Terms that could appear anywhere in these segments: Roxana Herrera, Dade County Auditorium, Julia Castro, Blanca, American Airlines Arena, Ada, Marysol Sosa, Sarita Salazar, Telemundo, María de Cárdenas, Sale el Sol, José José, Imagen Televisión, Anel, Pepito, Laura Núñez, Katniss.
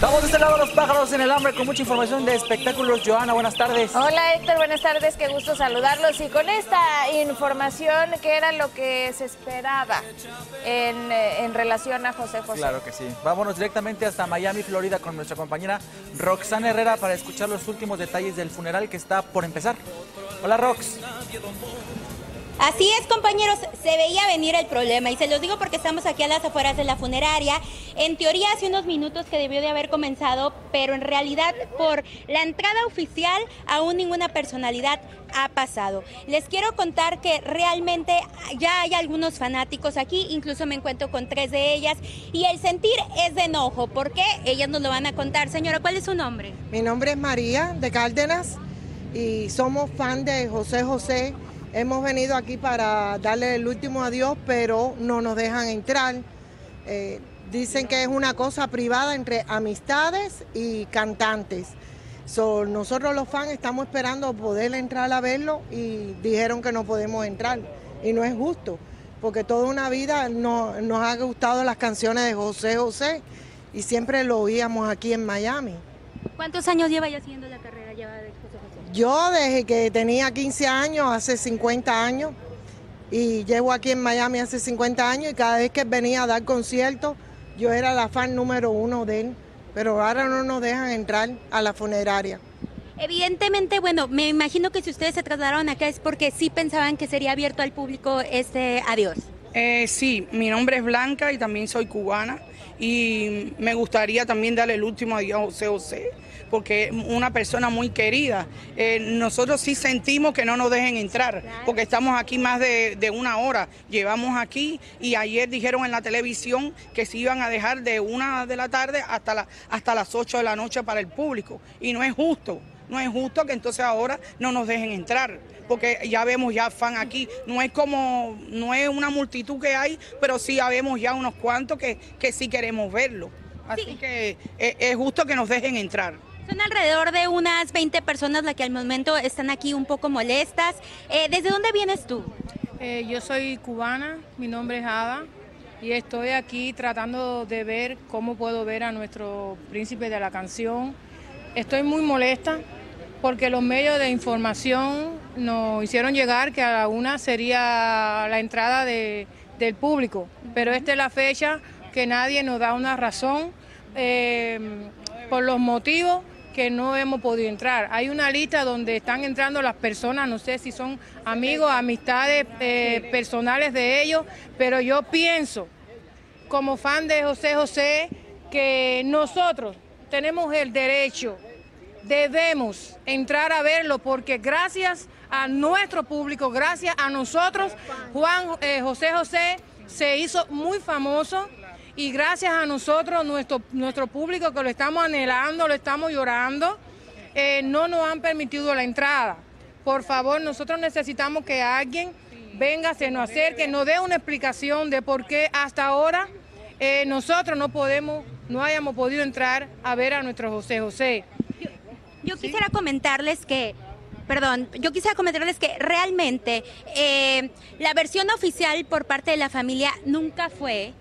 Vamos de este lado a los pájaros en el hambre con mucha información de espectáculos. Joana, buenas tardes. Hola Héctor, buenas tardes, qué gusto saludarlos. Y con esta información, ¿qué era lo que se esperaba en relación a José José? Claro que sí. Vámonos directamente hasta Miami, Florida, con nuestra compañera Roxana Herrera para escuchar los últimos detalles del funeral que está por empezar. Hola Rox. Así es, compañeros, se veía venir el problema y se los digo porque estamos aquí a las afueras de la funeraria. En teoría hace unos minutos que debió de haber comenzado, pero en realidad por la entrada oficial aún ninguna personalidad ha pasado. Les quiero contar que realmente ya hay algunos fanáticos aquí, incluso me encuentro con tres de ellas y el sentir es de enojo, porque ellas nos lo van a contar. Señora, ¿cuál es su nombre? Mi nombre es María de Cárdenas y somos fan de José José. Hemos venido aquí para darle el último adiós, pero no nos dejan entrar. Dicen que es una cosa privada entre amistades y cantantes. Nosotros los fans estamos esperando poder entrar a verlo y dijeron que no podemos entrar. Y no es justo, porque toda una vida nos ha gustado las canciones de José José y siempre lo oíamos aquí en Miami. ¿Cuántos años lleva ya haciendo la carrera de José José? Yo desde que tenía 15 años, hace 50 años, y llevo aquí en Miami hace 50 años y cada vez que venía a dar conciertos, yo era la fan número uno de él, pero ahora no nos dejan entrar a la funeraria. Evidentemente, bueno, me imagino que si ustedes se trasladaron acá es porque sí pensaban que sería abierto al público este adiós. Sí, mi nombre es Blanca y también soy cubana y me gustaría también darle el último adiós a José José, porque es una persona muy querida. Nosotros sí sentimos que no nos dejen entrar, porque estamos aquí más de una hora, llevamos aquí y ayer dijeron en la televisión que se iban a dejar de 1 de la tarde hasta las 8 de la noche para el público y no es justo. No es justo que entonces ahora no nos dejen entrar, porque ya vemos ya fan aquí, no es una multitud que hay, pero sí ya vemos ya unos cuantos que sí queremos verlo. Así sí. Que es justo que nos dejen entrar. Son alrededor de unas 20 personas las que al momento están aquí un poco molestas. ¿Desde dónde vienes tú? Yo soy cubana, mi nombre es Ada y estoy aquí tratando de ver cómo puedo ver a nuestro príncipe de la canción. Estoy muy molesta porque los medios de información nos hicieron llegar que a la 1 sería la entrada del público, pero esta es la fecha que nadie nos da una razón por los motivos que no hemos podido entrar. Hay una lista donde están entrando las personas, no sé si son amigos, amistades personales de ellos, pero yo pienso, como fan de José José, que nosotros tenemos el derecho, debemos entrar a verlo porque gracias a nuestro público, gracias a nosotros, José José se hizo muy famoso y gracias a nosotros, nuestro público que lo estamos anhelando, lo estamos llorando, no nos han permitido la entrada. Por favor, nosotros necesitamos que alguien venga, se nos acerque, nos dé una explicación de por qué hasta ahora nosotros no hayamos podido entrar a ver a nuestro José José. Yo quisiera comentarles que, realmente la versión oficial por parte de la familia nunca fue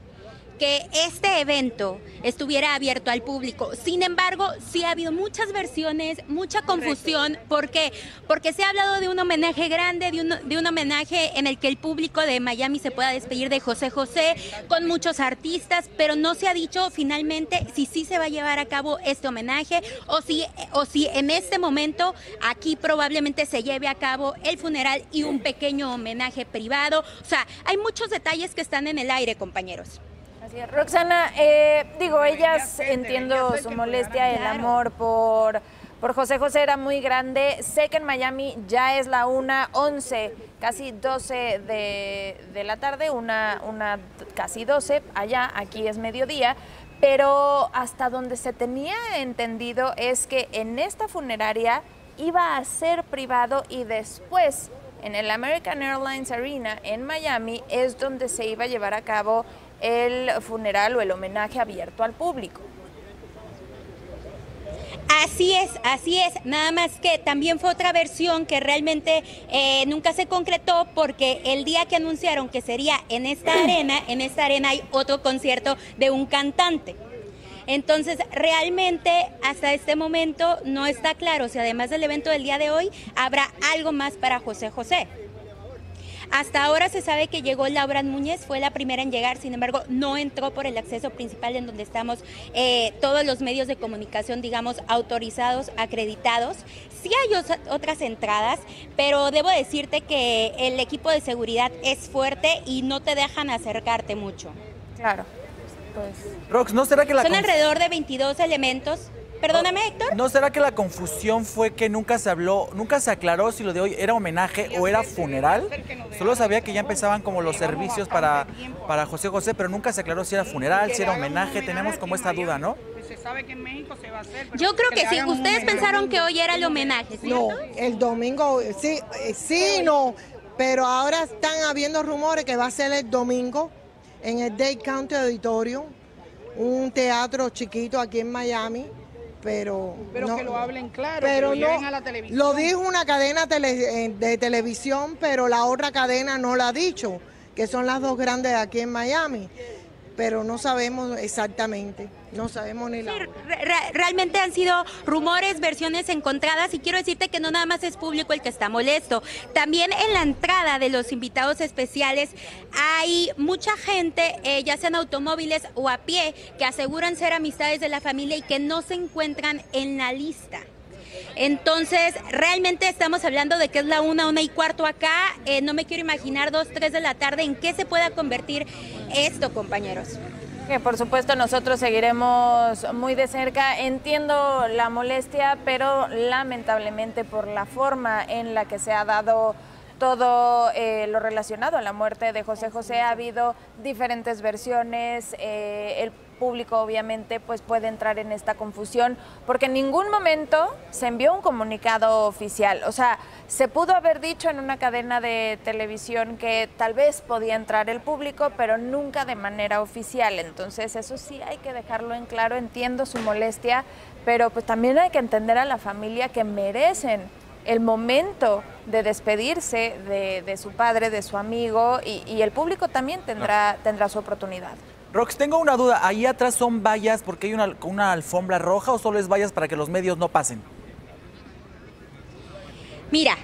que este evento estuviera abierto al público. Sin embargo, sí ha habido muchas versiones, mucha confusión. ¿Por qué? Porque se ha hablado de un homenaje grande, de un homenaje en el que el público de Miami se pueda despedir de José José con muchos artistas, pero no se ha dicho finalmente si sí se va a llevar a cabo este homenaje o si en este momento aquí probablemente se lleve a cabo el funeral y un pequeño homenaje privado. O sea, hay muchos detalles que están en el aire, compañeros. Roxana, ellas entiendo su molestia, el amor por José José era muy grande. Sé que en Miami ya es la 1:11, casi 12 de la tarde, una casi 12, allá, aquí es mediodía, pero hasta donde se tenía entendido es que en esta funeraria iba a ser privado y después en el American Airlines Arena en Miami es donde se iba a llevar a cabo el funeral o el homenaje abierto al público. Así es, nada más que también fue otra versión que realmente nunca se concretó porque el día que anunciaron que sería en esta arena hay otro concierto de un cantante. Entonces, realmente hasta este momento no está claro si además del evento del día de hoy habrá algo más para José José. Hasta ahora se sabe que llegó Laura Núñez, fue la primera en llegar, sin embargo no entró por el acceso principal en donde estamos todos los medios de comunicación, digamos, autorizados, acreditados. Sí hay otras entradas, pero debo decirte que el equipo de seguridad es fuerte y no te dejan acercarte mucho. Claro. Pues... Rox, ¿no será que la... Son alrededor de 22 elementos. Perdóname, Héctor. ¿No será que la confusión fue que nunca se habló, nunca se aclaró si lo de hoy era homenaje o era funeral? Solo sabía que ya empezaban como los servicios para José José, pero nunca se aclaró si era funeral, si era homenaje. Tenemos como esta duda, ¿no? Se sabe que en México se va a hacer. Yo creo que sí. Ustedes pensaron que hoy era el homenaje, ¿cierto? No, el domingo, sí, sí, no. Pero ahora están habiendo rumores que va a ser el domingo en el Dade County Auditorium, un teatro chiquito aquí en Miami. Pero no, que lo hablen claro, pero que lo lleven a la televisión. Lo dijo una cadena de televisión, pero la otra cadena no la ha dicho, que son las dos grandes aquí en Miami. Pero no sabemos exactamente, no sabemos ni la hora. Realmente han sido rumores, versiones encontradas, y quiero decirte que no nada más es público el que está molesto. También en la entrada de los invitados especiales hay mucha gente, ya sean automóviles o a pie, que aseguran ser amistades de la familia y que no se encuentran en la lista. Entonces, realmente estamos hablando de que es la 1:15 acá. No me quiero imaginar 2, 3 de la tarde en qué se pueda convertir esto, compañeros. Que por supuesto nosotros seguiremos muy de cerca. Entiendo la molestia, pero lamentablemente por la forma en la que se ha dado todo lo relacionado a la muerte de José José, ha habido diferentes versiones. El público obviamente pues puede entrar en esta confusión porque en ningún momento se envió un comunicado oficial. O sea, se pudo haber dicho en una cadena de televisión que tal vez podía entrar el público, pero nunca de manera oficial. Entonces eso sí hay que dejarlo en claro. Entiendo su molestia, pero pues también hay que entender a la familia que merecen el momento de despedirse de su padre, de su amigo, y el público también tendrá su oportunidad. Rox, tengo una duda, ¿ahí atrás son vallas porque hay una alfombra roja o solo es vallas para que los medios no pasen? Mira,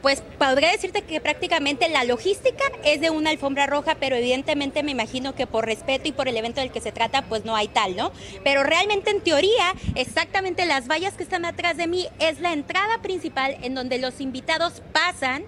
pues podría decirte que prácticamente la logística es de una alfombra roja, pero evidentemente me imagino que por respeto y por el evento del que se trata, pues no hay tal, ¿no? Pero realmente en teoría, exactamente las vallas que están atrás de mí es la entrada principal en donde los invitados pasan,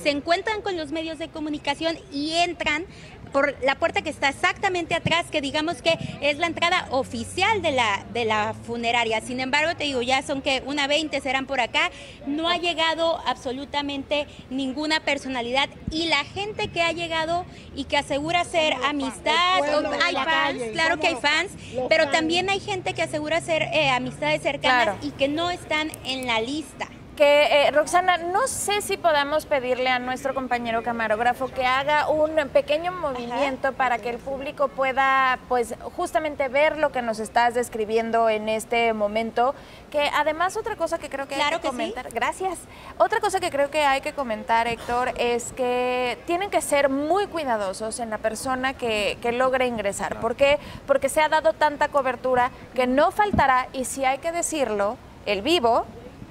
se encuentran con los medios de comunicación y entran por la puerta que está exactamente atrás, que digamos que es la entrada oficial de la funeraria. Sin embargo, te digo, ya son que una 20 serán por acá. No ha llegado absolutamente ninguna personalidad. Y la gente que ha llegado y que asegura ser amistad, hay fans, claro que hay fans, pero también hay gente que asegura ser amistades cercanas y que no están en la lista. Que Roxana, no sé si podamos pedirle a nuestro compañero camarógrafo que haga un pequeño movimiento para que el público pueda pues justamente ver lo que nos estás describiendo en este momento, que además otra cosa que creo que hay que comentar, gracias. Otra cosa que creo que hay que comentar, Héctor, es que tienen que ser muy cuidadosos en la persona que logre ingresar. ¿Por qué? Porque se ha dado tanta cobertura que no faltará, y si hay que decirlo, el vivo,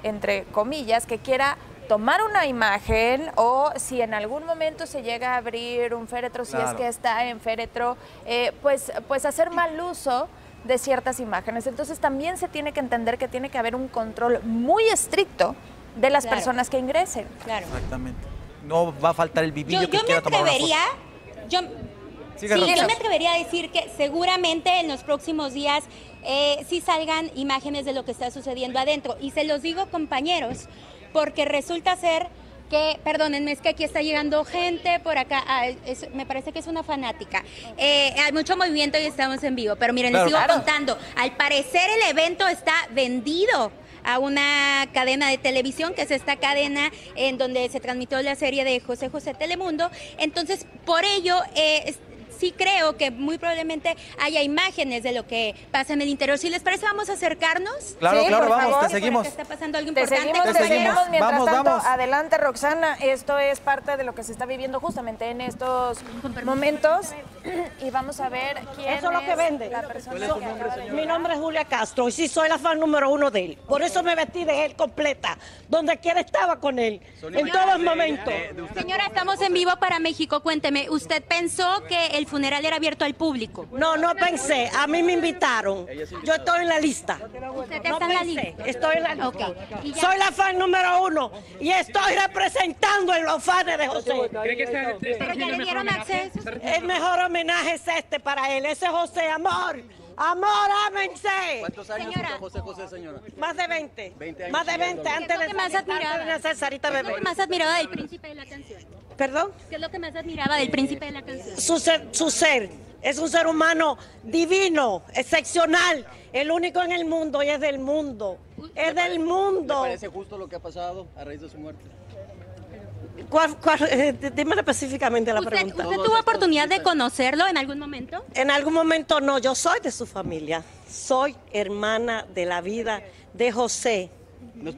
entre comillas, que quiera tomar una imagen, o si en algún momento se llega a abrir un féretro, si es que está en féretro, pues hacer mal uso de ciertas imágenes. Entonces también se tiene que entender que tiene que haber un control muy estricto de las personas que ingresen. Claro. Exactamente. No va a faltar el vivillo que quiera tomar una foto. Yo me atrevería a decir que seguramente en los próximos días sí salgan imágenes de lo que está sucediendo adentro. Y se los digo, compañeros, porque resulta ser que, perdónenme, es que aquí está llegando gente por acá, me parece que es una fanática. Hay mucho movimiento y estamos en vivo, pero miren, les sigo contando, al parecer el evento está vendido a una cadena de televisión, que es esta cadena en donde se transmitió la serie de José José, Telemundo. Entonces, por ello... Sí creo que muy probablemente haya imágenes de lo que pasa en el interior. Si les parece, vamos a acercarnos. Claro, sí, claro, vamos, te seguimos. Está pasando algo importante. Te seguimos. Mientras tanto, adelante, Roxana. Esto es parte de lo que se está viviendo justamente en estos momentos. y vamos a ver quién eso es lo que vende. La persona que acaba de... Mi nombre es Julia Castro y sí soy la fan número 1 de él. Por eso me vestí de él completa, donde quiera estaba con él, en todos momentos. Señora, estamos en vivo para México, cuénteme, ¿usted pensó que el funeral era abierto al público? No, no pensé, a mí me invitaron, yo estoy en la lista. ¿Usted está en la lista? Estoy en la lista. Okay. Soy la fan número 1 y estoy representando a los fans de José. ¿Cree que pero ya le dieron acceso? El mejor homenaje es este para él, ese José, amor. Amor, ámense. ¿Cuántos años tiene José José, señora? Más de 20. 20 años, más de 20. Antes de nacer Sarita Bebé. ¿Qué es lo que más admiraba del príncipe de la canción? ¿Perdón? ¿Qué es lo que más admiraba del príncipe de la canción? Su ser. Es un ser humano divino, excepcional, el único en el mundo y es del mundo. Es del mundo. ¿Le parece justo lo que ha pasado a raíz de su muerte? Dímelo específicamente la pregunta. ¿Usted tuvo oportunidad de conocerlo en algún momento? En algún momento no, yo soy de su familia, soy hermana de la vida de José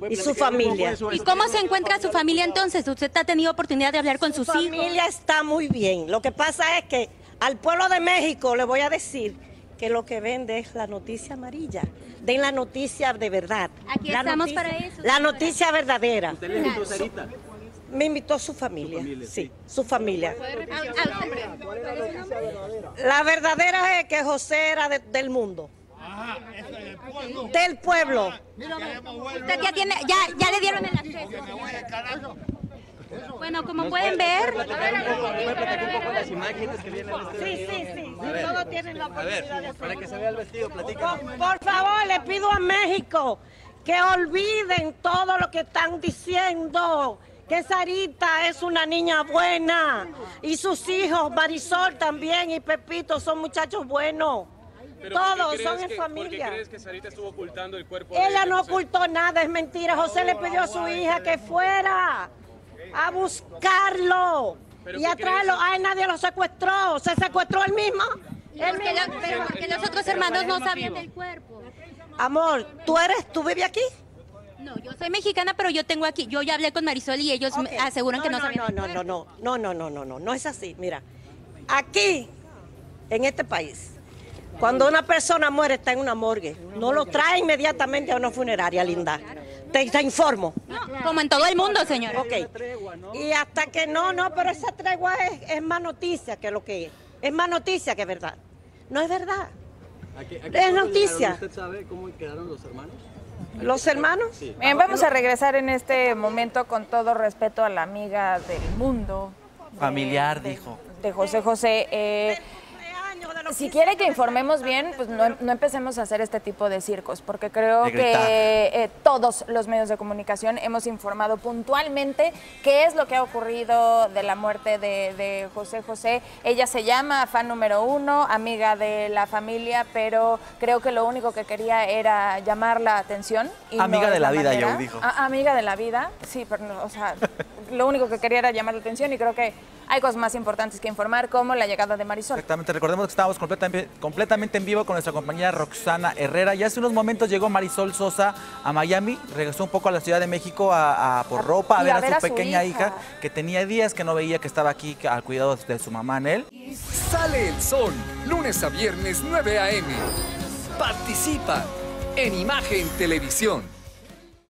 y su familia. ¿Y cómo se encuentra su familia entonces? ¿Usted ha tenido oportunidad de hablar con sus hijos? Su familia está muy bien, lo que pasa es que al pueblo de México le voy a decir que lo que vende es la noticia amarilla. Den la noticia de verdad. Aquí estamos para eso. La noticia verdadera. ¿Usted le invitó, Sarita? Me invitó su familia, sí, su familia. La verdadera es que José era del mundo. Ajá, del pueblo. Usted ya tiene, ya le dieron el acceso. Bueno, como pueden ver... Sí. Todos tienen la oportunidad de... Para que se vea el vestido, platícanos. Por favor, le pido a México que olviden todo lo que están diciendo. Que Sarita es una niña buena y sus hijos, Marysol también y Pepito, son muchachos buenos. Todos son en familia. ¿Por qué crees que Sarita estuvo ocultando el cuerpo? Ella no ocultó nada, es mentira. José le pidió a su hija que fuera a buscarlo y a traerlo. Ay, nadie lo secuestró. ¿Se secuestró él mismo? Porque los otros hermanos no sabían del cuerpo. Amor, ¿tú vives aquí? No, yo soy mexicana, pero yo tengo aquí, yo ya hablé con Marysol y ellos okay. Aseguran que no saben. No es así, mira, aquí, en este país, cuando una persona muere está en una morgue, no lo trae inmediatamente a una funeraria, linda, te informo. No, como en todo el mundo, señora. Ok, y hasta que pero esa tregua es más noticia que lo que es más noticia que verdad, no es verdad, es noticia. ¿Usted sabe cómo quedaron los hermanos? ¿Los hermanos? Sí. Vamos a regresar en este momento con todo respeto a la amiga del mundo. Familiar, dijo. De José José. Si quiere que informemos bien, pues no empecemos a hacer este tipo de circos, porque creo que todos los medios de comunicación hemos informado puntualmente qué es lo que ha ocurrido de la muerte de José José. Ella se llama fan número 1, amiga de la familia, pero creo que lo único que quería era llamar la atención. Y amiga de la vida, yo dijo. Amiga de la vida, sí, pero no, o sea, lo único que quería era llamar la atención y creo que hay cosas más importantes que informar, como la llegada de Marysol. Exactamente, recordemos que estábamos completamente en vivo con nuestra compañera Roxana Herrera y hace unos momentos llegó Marysol Sosa a Miami, regresó un poco a la Ciudad de México por ropa, a ver a su pequeña hija que tenía días que no veía, que estaba aquí al cuidado de su mamá, Anel. Sale el Sol, lunes a viernes 9 a.m. Participa en Imagen Televisión.